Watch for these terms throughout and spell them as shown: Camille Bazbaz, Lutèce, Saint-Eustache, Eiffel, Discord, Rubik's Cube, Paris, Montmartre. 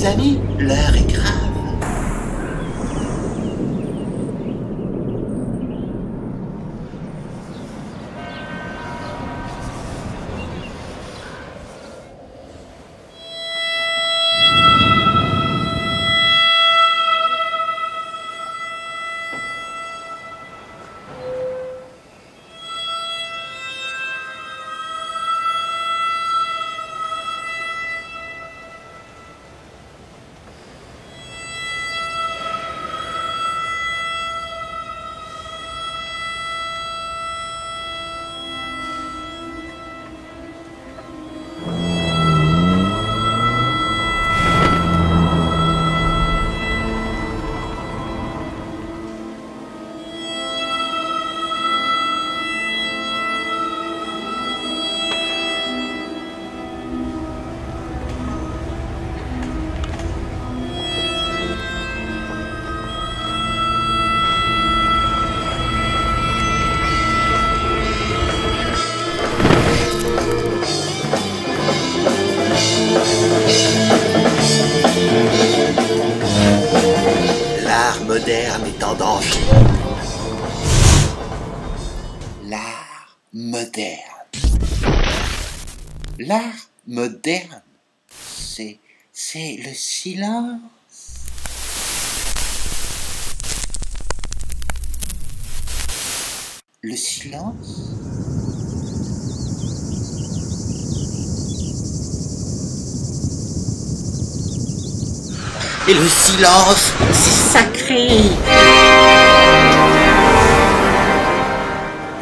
Mes amis, l'heure est grave. Moderne est en danger. L'art moderne. L'art moderne, c'est le silence. Le silence. Et le silence, c'est sacré.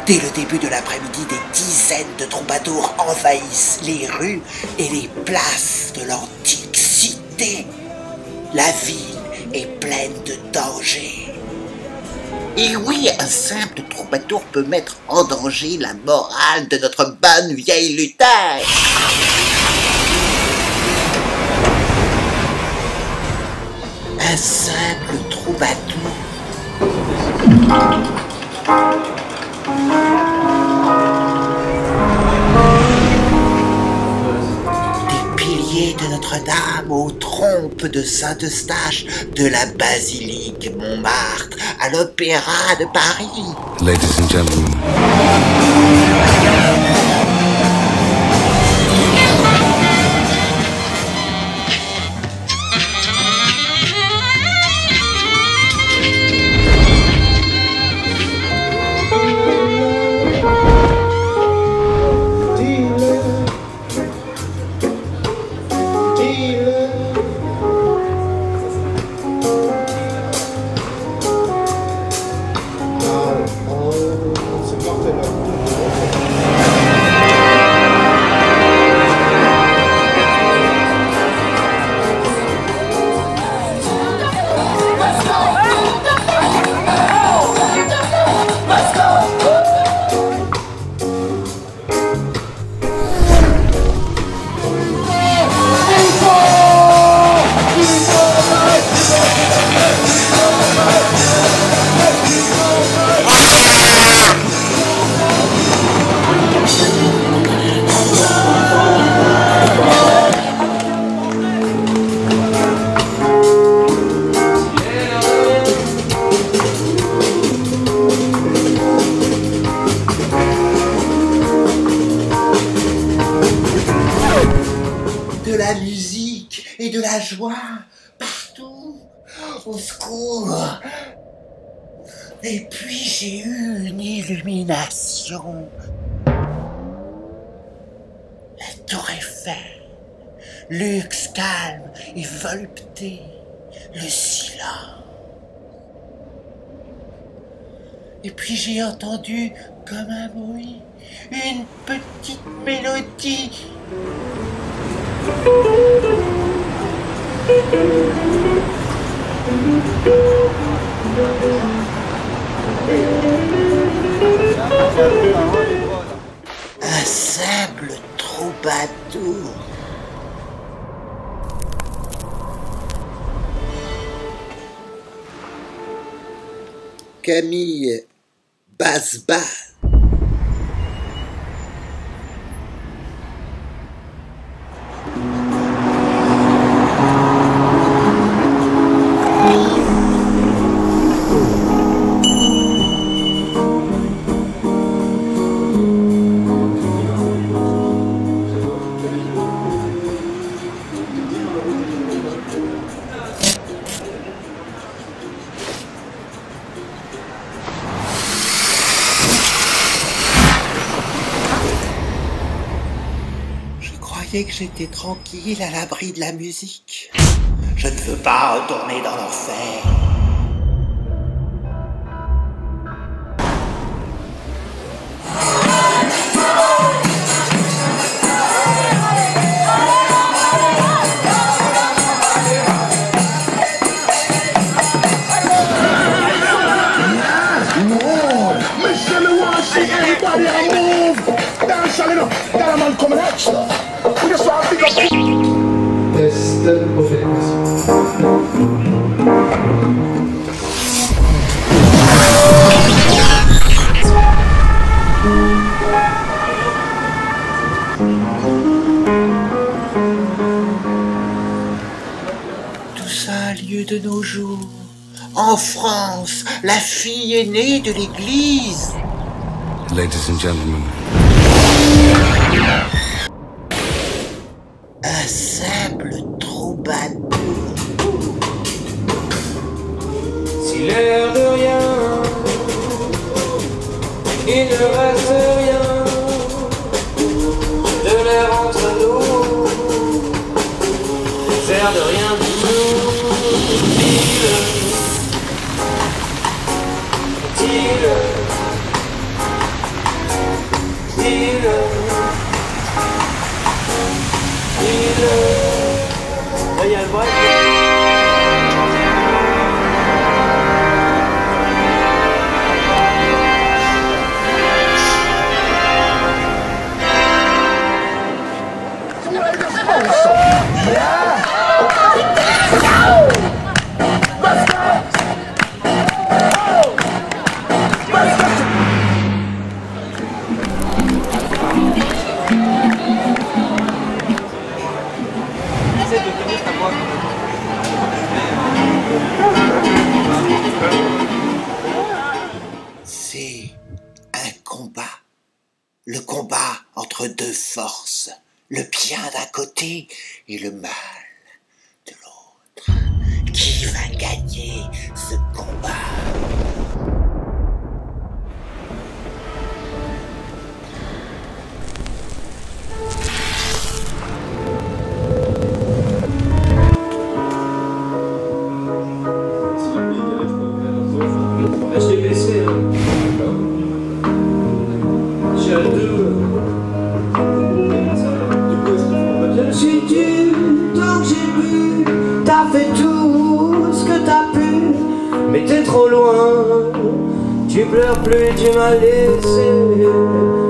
Dès le début de l'après-midi, des dizaines de troubadours envahissent les rues et les places de l'antique cité. La ville est pleine de dangers. Et oui, un simple troubadour peut mettre en danger la morale de notre bonne vieille Lutèce. Un simple troubadour. Des piliers de Notre-Dame aux trompes de Saint-Eustache, de la basilique Montmartre à l'opéra de Paris. Ladies and gentlemen. De la musique et de la joie partout. Au secours! Et puis j'ai eu une illumination. La tour Eiffel, luxe, calme et volupté, le silence. Et puis j'ai entendu comme un bruit, une petite mélodie. Un simple troubadour. Camille Bazbaz. croyais que j'étais tranquille à l'abri de la musique. Je ne veux pas retourner dans l'enfer. Tout ça a lieu de nos jours. En France, la fille aînée de l'Église. Ladies and gentlemen. Un simple troubadour. Si l'air de rien, il ne reste rien de l'air entre nous, l'air de rien du tout. C'est un combat. Le combat entre deux forces. Le bien d'un côté et le mal de l'autre. Qui va gagner ce combat ? Mais t'es trop loin, tu pleures plus, tu m'as laissé.